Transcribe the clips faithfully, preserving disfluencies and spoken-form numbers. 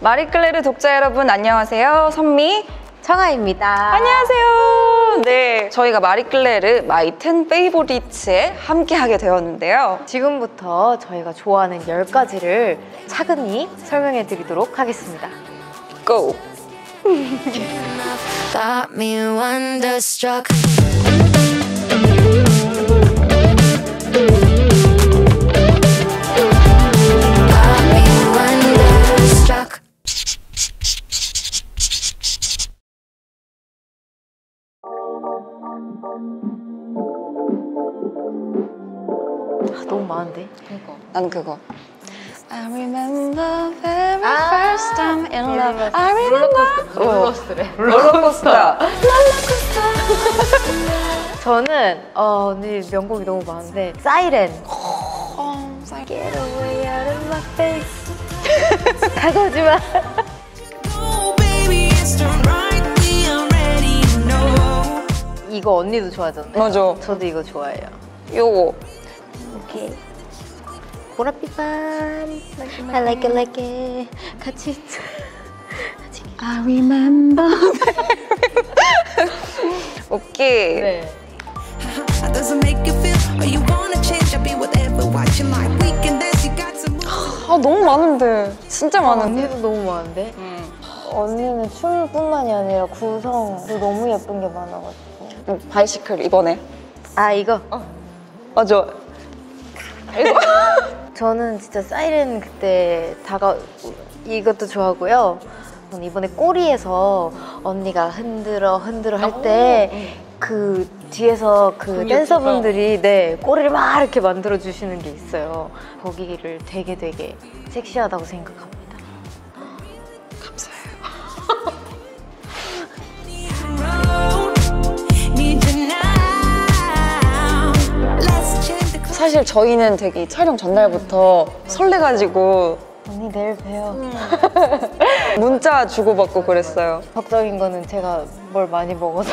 마리끌레르 독자 여러분 안녕하세요. 선미, 청하입니다. 안녕하세요. 네, 저희가 마리끌레르 마이 텐 페이보릿에 함께하게 되었는데요. 지금부터 저희가 좋아하는 열 가지를 차근히 설명해 드리도록 하겠습니다. 고! 아, 너무 많은데? 그니까 난 그거 I remember very 아 first time in love. I remember 롤러코스터래. 롤러코스터. 롤러코스터. 저는 어, 네, 명곡이 너무 많은데 사이렌. 어, 사이렌. Get away out of my face. 다가오지 마. 이거 언니도 좋아하잖아요. 맞아. 저도 이거 좋아해요. 요거. 오케이. 보랏빛 밤. I like it, like it. 같이. 같이. I remember. 오케이. 네. 아, 너무 많은데. 진짜 많은데. 아, 언니도 너무 많은데. 음. 언니는 춤뿐만이 아니라 구성도 너무 예쁜 게 많아가지고. 바이시클 이번에 아 이거? 어. 맞아 이거. 저는 진짜 사이렌 그때 다가 이것도 좋아하고요. 저는 이번에 꼬리에서 언니가 흔들어 흔들어 할 때 그 뒤에서 그 댄서분들이 네 꼬리를 막 이렇게 만들어 주시는 게 있어요. 거기를 되게 되게 섹시하다고 생각합니다. 감사해요. 사실 저희는 되게 촬영 전날부터 음. 설레가지고 언니 내일 봬요 음. 문자 주고받고 그랬어요. 걱정인 거는 제가 뭘 많이 먹어서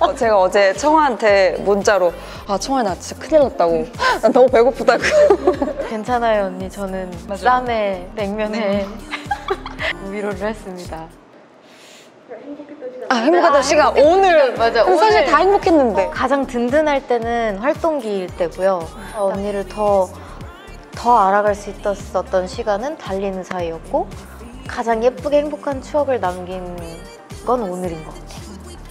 어, 제가 어제 청아한테 문자로 아 청아 나 진짜 큰일 났다고 난 너무 배고프다고 괜찮아요 언니 저는 맞아. 쌈에 냉면에 네. 위로를 했습니다. 아, 행복하던 아, 시간. 행복했던 오늘. 맞아, 오늘. 사실 다 행복했는데. 어, 가장 든든할 때는 활동기일 때고요. 어, 언니를 더, 더 알아갈 수 있었던 시간은 달리는 사이였고, 가장 예쁘게 행복한 추억을 남긴 건 오늘인 것 같아요.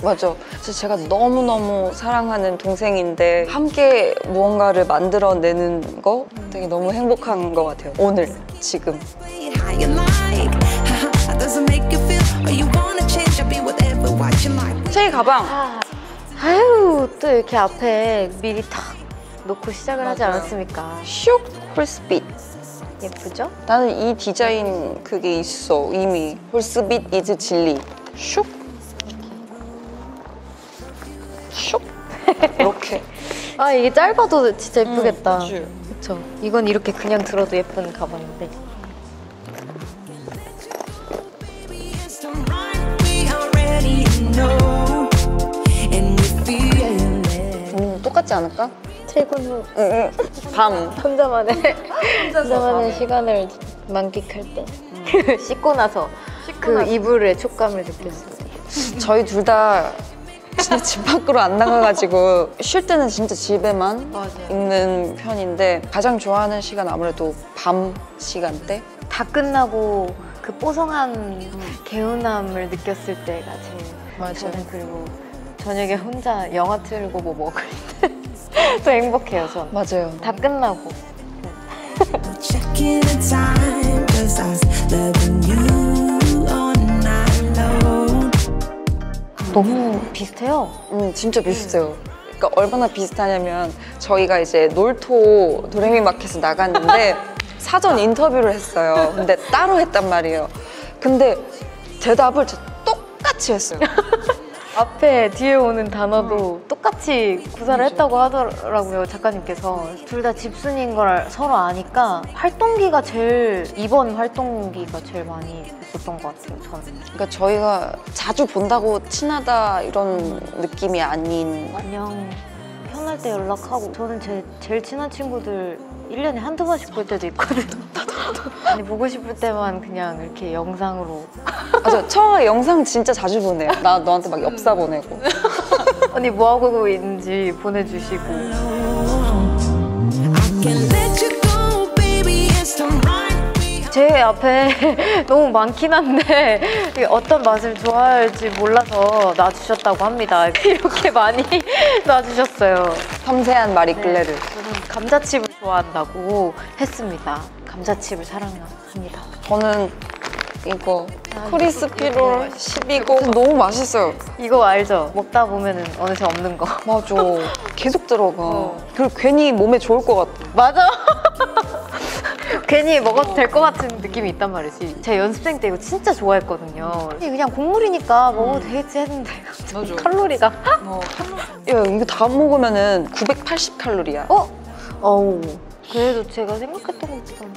맞아. 그래서 제가 너무너무 사랑하는 동생인데, 함께 무언가를 만들어내는 거 되게 너무 행복한 것 같아요. 오늘, 지금. 제 가방! 아, 아유, 또 이렇게 앞에 미리 탁 놓고 시작을 맞아요. 하지 않았습니까? 슉! 홀스빗! 예쁘죠? 나는 이 디자인 그게 있어, 이미. 홀스빗 이즈 진리. 슉! 슉! 이렇게. 아, 이게 짧아도 진짜 예쁘겠다. 음, 그쵸? 이건 이렇게 그냥 들어도 예쁜 가방인데. 음, 똑같지 않을까? 퇴근 후 응, 응. 밤 혼자만의 혼자만의 시간을 만끽할 때 음. 씻고 나서 씻고 그 나서. 이불의 촉감을 느꼈어요. 저희 둘 다 진짜 집 밖으로 안 나가가지고 쉴 때는 진짜 집에만 맞아요. 있는 편인데 가장 좋아하는 시간 아무래도 밤 시간대 다 끝나고 그 뽀송한 음. 개운함을 느꼈을 때가 제일 맞아요. 저는 그리고 저녁에 혼자 영화 틀고 뭐 먹을 때 또 행복해요, 전. 맞아요. 다 끝나고. 너무 비슷해요. 음, 진짜 비슷해요. 음. 그러니까 얼마나 비슷하냐면 저희가 이제 놀토 도레미 마켓에 나갔는데 사전 인터뷰를 했어요. 근데 따로 했단 말이에요. 근데 대답을 진짜 똑같이 했어요. 앞에 뒤에 오는 단어도 음. 똑같이 구사를 그렇죠. 했다고 하더라고요. 작가님께서 둘 다 집순이인 걸 서로 아니까 활동기가 제일 이번 활동기가 제일 많이 있었던 것 같아요. 저는 그러니까 저희가 자주 본다고 친하다 이런 느낌이 아닌 안녕 편할 때 연락하고. 저는 제 제일 친한 친구들 일 년에 한두 번씩 볼 때도 있거든요. 아니, 보고 싶을 때만 그냥 이렇게 영상으로. 아, 저 청하 영상 진짜 자주 보내요. 나 너한테 막 엽사 보내고 언니 뭐하고 있는지 보내주시고. 제 앞에 너무 많긴 한데 어떤 맛을 좋아할지 몰라서 놔주셨다고 합니다. 이렇게 많이 놔주셨어요. 섬세한 마리끌레르. 네, 저는 감자칩을 좋아한다고 했습니다. 감자칩을 사랑합니다. 저는 이거 아, 크리스피롤 십이 고 너무 맛있어요. 이거 알죠? 먹다 보면 어느새 없는 거. 맞아. 계속 들어가. 어. 그리고 괜히 몸에 좋을 것 같아. 맞아. 괜히 먹어도 될 것 같은 느낌이 있단 말이지. 제가 연습생 때 이거 진짜 좋아했거든요. 그냥 국물이니까 먹어도 되겠지 했는데 칼로리가. 어, 야, 이거 다 먹으면 구백팔십 칼로리야. 어? 어우, 그래도 제가 생각했던 것보다는.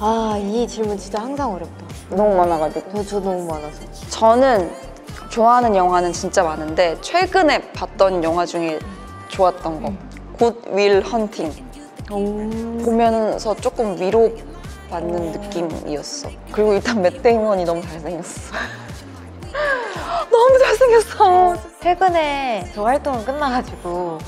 아, 이 질문 진짜 항상 어렵다. 너무 많아가지고. 저, 저 너무 많아서. 저는 좋아하는 영화는 진짜 많은데 최근에 봤던 영화 중에 좋았던 거, 굿 윌 헌팅. 보면서 조금 위로받는 느낌이었어. 그리고 일단 맷 데이먼이 너무 잘생겼어. 너무 잘생겼어. 최근에 저 활동은 끝나가지고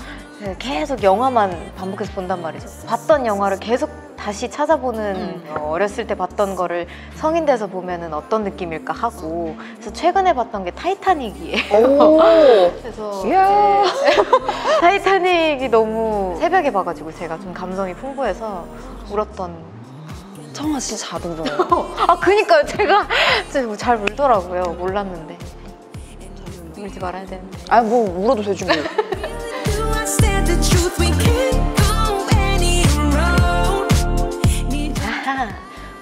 계속 영화만 반복해서 본단 말이죠. 봤던 영화를 계속 다시 찾아보는, 음. 어렸을 때 봤던 거를 성인 돼서 보면은 어떤 느낌일까 하고. 그래서 최근에 봤던 게 타이타닉이에요. 오. 그래서 이야. 이제 타이타닉이 너무 새벽에 봐가지고 제가 좀 감성이 풍부해서 울었던. 청아 진짜 잘 울어요. 아, 그니까요. 제가 진짜 잘 울더라고요. 몰랐는데. 울지 말아야 되는데. 아, 뭐 울어도 되지 뭐.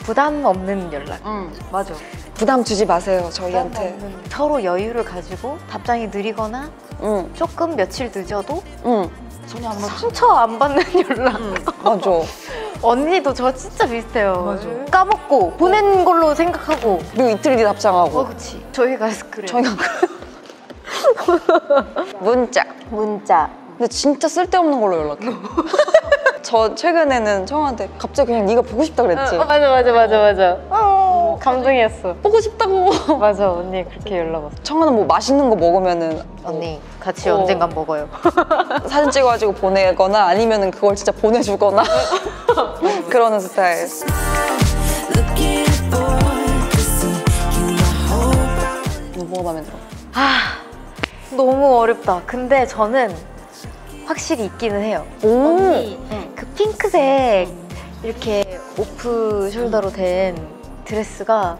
부담 없는 연락. 응, 맞아. 부담 주지 마세요, 저희한테. 없는... 서로 여유를 가지고 답장이 느리거나, 응. 조금 며칠 늦어도, 응. 전혀 안 상처 안 받는 연락. 응, 맞아. 언니도 저 진짜 비슷해요. 맞아. 까먹고 보낸 걸로 생각하고 그리고 이틀 뒤 답장하고. 어, 그치. 저희가 그래요. 저희가 그래요. 문자. 문자. 근데 진짜 쓸데없는 걸로 연락해. 저 최근에는 청아한테 갑자기 그냥 네가 보고 싶다 그랬지? 어, 맞아 맞아 맞아 맞아. 어, 감동이었어. 보고 싶다고. 맞아, 언니 그렇게 연락 왔어. 청아는 뭐 맛있는 거 먹으면은 언니 어, 같이 어, 언젠간 먹어요. 사진 찍어가지고 보내거나 아니면은 그걸 진짜 보내주거나 그러는 스타일. 뭐가 마음에 들어? 아, 너무 어렵다. 근데 저는 확실히 있기는 해요. 오. 언니, 응. 그 핑크색 이렇게 오프 숄더로 된 드레스가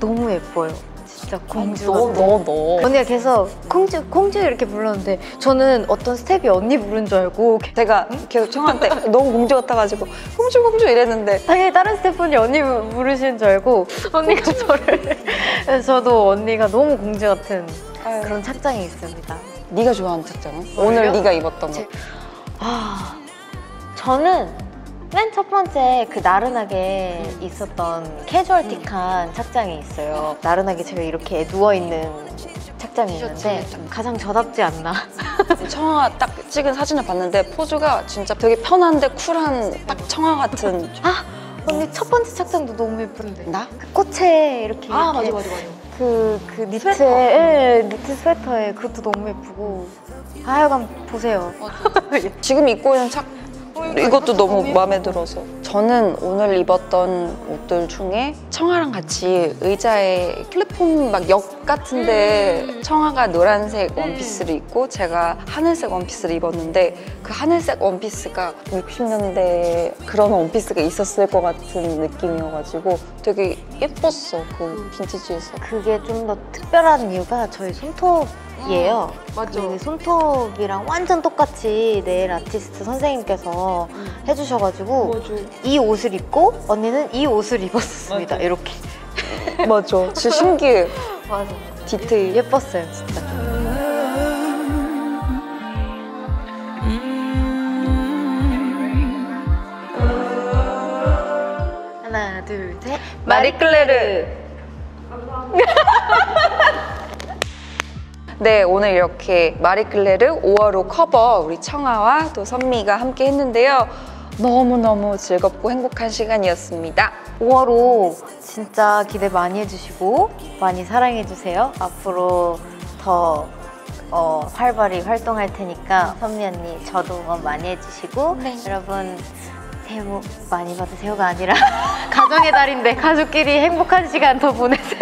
너무 예뻐요. 진짜 공주. 너, 너, 너. 언니가 계속 공주, 공주 이렇게 불렀는데 저는 어떤 스텝이 언니 부른 줄 알고 제가 계속 청아한테 너무 공주 같아가지고 공주, 공주 이랬는데 당연히 다른 스텝분이 언니 부르시는 줄 알고 언니가 공주. 저를. 저도 언니가 너무 공주 같은 아유. 그런 착장이 있습니다. 네가 좋아하는 착장은? 오늘 네가 입었던 거. 아, 저는 맨 첫 번째 그 나른하게 있었던 캐주얼틱한 착장이 있어요. 나른하게 제가 이렇게 누워있는 착장이 있는데 가장 저답지 않나. 청아 딱 찍은 사진을 봤는데 포즈가 진짜 되게 편한데 쿨한 딱 청아 같은. 아, 언니 첫 번째 착장도 너무 예쁜데. 나? 그 꽃에 이렇게. 아, 이렇게. 맞아 맞아 맞아. 그, 그 니트에, 예, 니트 스웨터에. 그것도 너무 예쁘고. 아유, 한번 보세요. 지금 입고 있는 착 이것도 너무 마음에 들어서. 저는 오늘 입었던 옷들 중에 청아랑 같이 의자에 플랫폼 막 역 같은데 음. 청아가 노란색 원피스를 입고 제가 하늘색 원피스를 입었는데 그 하늘색 원피스가 육십 년대 그런 원피스가 있었을 것 같은 느낌이어가지고 되게 예뻤어. 그 빈티지에서. 그게 좀 더 특별한 이유가 저희 손톱 예요. 맞죠. 손톱이랑 완전 똑같이 네일 아티스트 선생님께서 음. 해주셔가지고. 맞아. 이 옷을 입고 언니는 이 옷을 입었습니다. 이렇게. 맞아. 진짜 신기해. 맞아. 디테일. 예뻤어요, 진짜. 하나, 둘, 셋. 마리끌레르. 감사합니다. 네, 오늘 이렇게 마리끌레르 오월호 커버 우리 청하와 또 선미가 함께 했는데요. 너무너무 즐겁고 행복한 시간이었습니다. 오월호 진짜 기대 많이 해주시고 많이 사랑해주세요. 앞으로 더 어, 활발히 활동할 테니까 선미 언니 저도 응원 많이 해주시고 네. 여러분 새해 복 많이 받으세요가 아니라 가정의 달인데 가족끼리 행복한 시간 더 보내세요.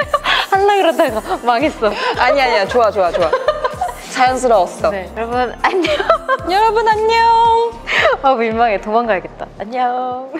할라 그러다가 망했어. 아니 아니야 좋아 좋아 좋아 자연스러웠어. 네. 여러분 안녕. 여러분 안녕. 아 민망해 도망가야겠다. 안녕.